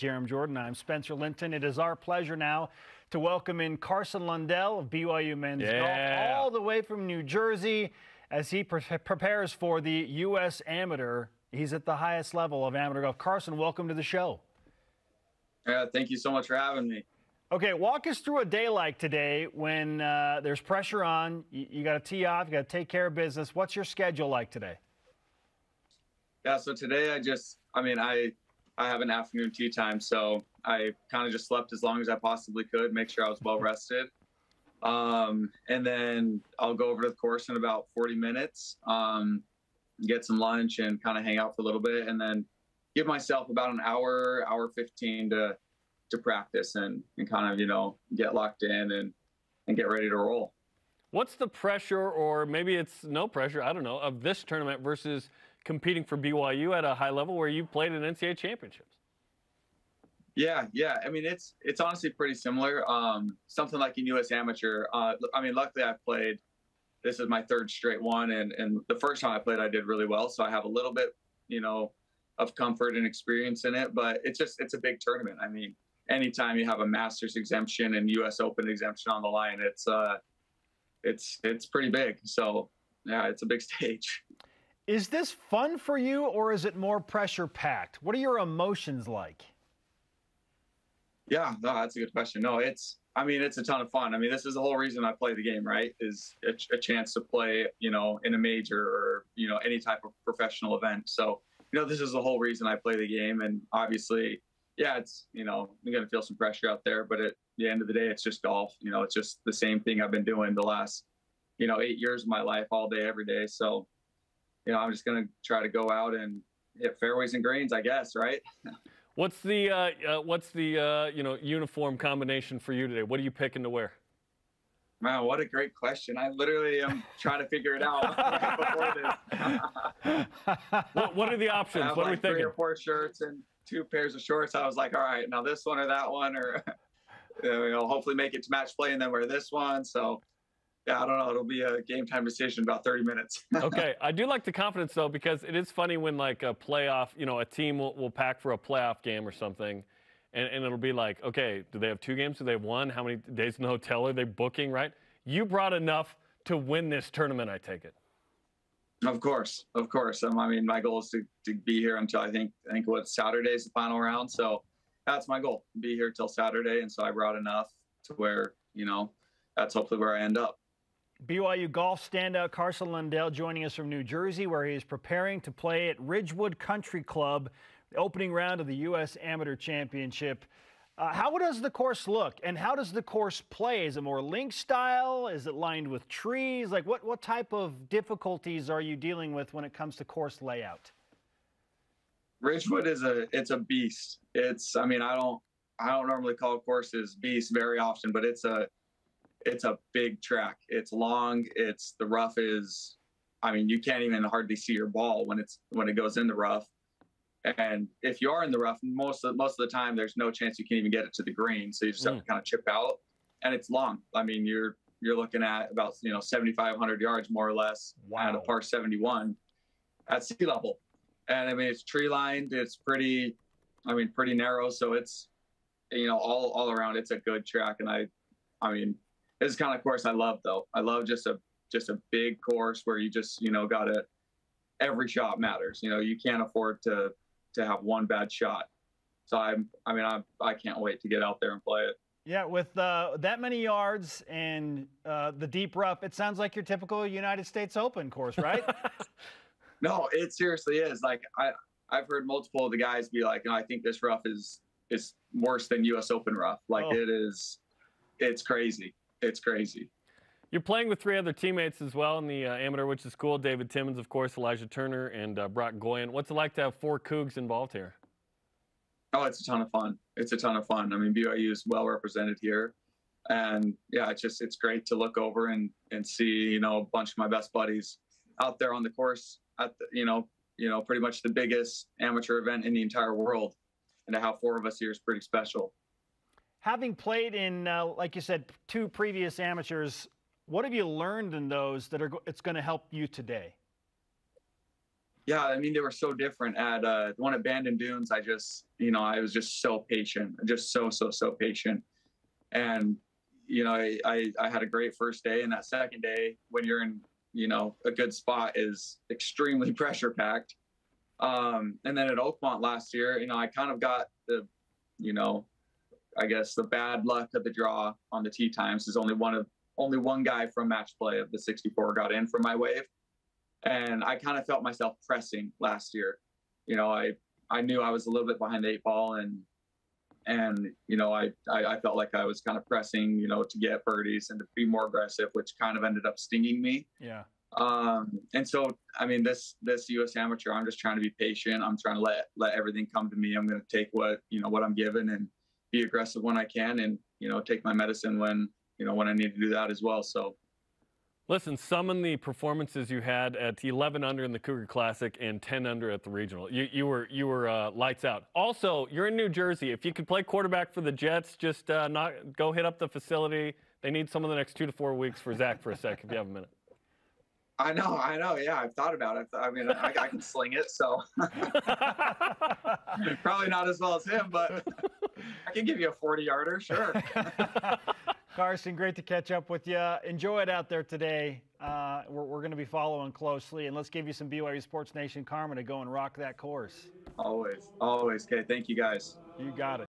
Jeremy Jordan, I'm Spencer Linton. It is our pleasure now to welcome in Carson Lundell of BYU Men's Golf, all the way from New Jersey, as he prepares for the U.S. Amateur. He's at the highest level of amateur golf. Carson, welcome to the show. Yeah, thank you so much for having me. Okay, walk us through a day like today when there's pressure on. You got to tee off. You got to take care of business. What's your schedule like today? Yeah, so today I have an afternoon tee time, so I kind of just slept as long as I possibly could, make sure I was well rested. And then I'll go over to the course in about 40 minutes, get some lunch and kind of hang out for a little bit, and then give myself about an hour, hour 15 to practice and kind of, you know, get locked in and get ready to roll. What's the pressure, or maybe it's no pressure, I don't know, of this tournament versus competing for BYU at a high level where you played in NCAA championships? Yeah. I mean, it's honestly pretty similar. Something like in U.S. Amateur. I mean, luckily I played, this is my third straight one, and the first time I played, I did really well. So I have a little bit, you know, of comfort and experience in it, but it's a big tournament. I mean, anytime you have a Masters exemption and U.S. Open exemption on the line, it's pretty big. So yeah, it's a big stage. Is this fun for you, or is it more pressure packed? What are your emotions like? Yeah, no, that's a good question. No, it's a ton of fun. I mean, this is the whole reason I play the game, right? Is a chance to play, you know, in a major or, you know, any type of professional event. So, you know, this is the whole reason I play the game. And obviously, yeah, it's, you know, you're going to feel some pressure out there, but at the end of the day, it's just golf. You know, it's just the same thing I've been doing the last, you know, 8 years of my life, all day, every day. So, you know, I'm just going to try to go out and hit fairways and greens, I guess, right? What's the you know, uniform combination for you today? What are you picking to wear? Wow, what a great question. I literally am trying to figure it out right before this. What are the options? I have, what are we thinking? 3 or 4 shirts and 2 pairs of shorts. I was like, all right, now this one or that one, or you know, hopefully make it to match play and then wear this one. So yeah, I don't know. It'll be a game time decision in about 30 minutes. Okay. I do like the confidence, though, because it is funny when, like, a playoff, you know, a team will pack for a playoff game or something, and it'll be like, okay, do they have 2 games? Do they have 1? How many days in the hotel are they booking, right? You brought enough to win this tournament, I take it. Of course. I mean, my goal is to be here until I think what, Saturday is the final round. So that's my goal, be here till Saturday. And so I brought enough to where, you know, that's hopefully where I end up. BYU golf standout Carson Lundell joining us from New Jersey, where he is preparing to play at Ridgewood Country Club, the opening round of the U.S. Amateur Championship. How does the course look, and how does the course play? Is it more links style? Is it lined with trees? Like, what type of difficulties are you dealing with when it comes to course layout? Ridgewood is it's a beast. I mean, I don't normally call courses beasts very often, but it's a big track. It's long. It's, the rough is, I mean, you can't even hardly see your ball when it goes in the rough. And if you are in the rough, most of the time, there's no chance you can even get it to the green. So you just have to kind of chip out, and it's long. I mean, you're looking at about, you know, 7,500 yards, more or less. Wow. At a par 71 at sea level. And I mean, it's tree lined. It's pretty narrow. So it's, you know, all around, it's a good track. And I mean, this is kind of course I love, though. I love just a big course where you just, you know, gotta, every shot matters. You know, you can't afford to have one bad shot. So I can't wait to get out there and play it. Yeah, with that many yards and the deep rough, it sounds like your typical United States Open course, right? No, it seriously is. Like I've heard multiple of the guys be like, no, I think this rough is worse than U.S. Open rough. Like, oh. It is. It's crazy. It's crazy. You're playing with 3 other teammates as well in the amateur, which is cool. David Timmons, of course, Elijah Turner, and Brock Goyan. What's it like to have 4 Cougs involved here? Oh, it's a ton of fun. It's a ton of fun. I mean, BYU is well represented here. And, yeah, it's great to look over and see, you know, a bunch of my best buddies out there on the course at, you know, pretty much the biggest amateur event in the entire world. And to have 4 of us here is pretty special. Having played in, like you said, 2 previous amateurs, what have you learned in those that it's going to help you today? Yeah, I mean, they were so different. At the one at Bandon Dunes, I just, you know, I was just so patient, just so patient. And, you know, I had a great first day. And that second day, when you're in, you know, a good spot, is extremely pressure packed. And then at Oakmont last year, you know, I kind of got the, you know, I guess the bad luck of the draw on the tee times is only one guy from match play of the 64 got in for my wave. And I kind of felt myself pressing last year. You know, I knew I was a little bit behind the 8 ball, and you know, I felt like I was kind of pressing, you know, to get birdies and to be more aggressive, which kind of ended up stinging me. Yeah. And so, I mean, this U.S. Amateur, I'm just trying to be patient. I'm trying to let everything come to me. I'm going to take what, you know, what I'm given, and be aggressive when I can, and, you know, take my medicine when, you know, when I need to do that as well. So. Listen, summon the performances you had at 11 under in the Cougar Classic and 10 under at the regional. You were lights out. Also, you're in New Jersey. If you could play quarterback for the Jets, just go hit up the facility. They need someone the next 2 to 4 weeks for Zach for a sec, if you have a minute. I know. Yeah, I've thought about it. I mean, I can sling it, so probably not as well as him, but I can give you a 40-yarder, sure. Carson, great to catch up with you. Enjoy it out there today. We're going to be following closely, and let's give you some BYU Sports Nation karma to go and rock that course. Always, always. Okay, thank you guys. You got it.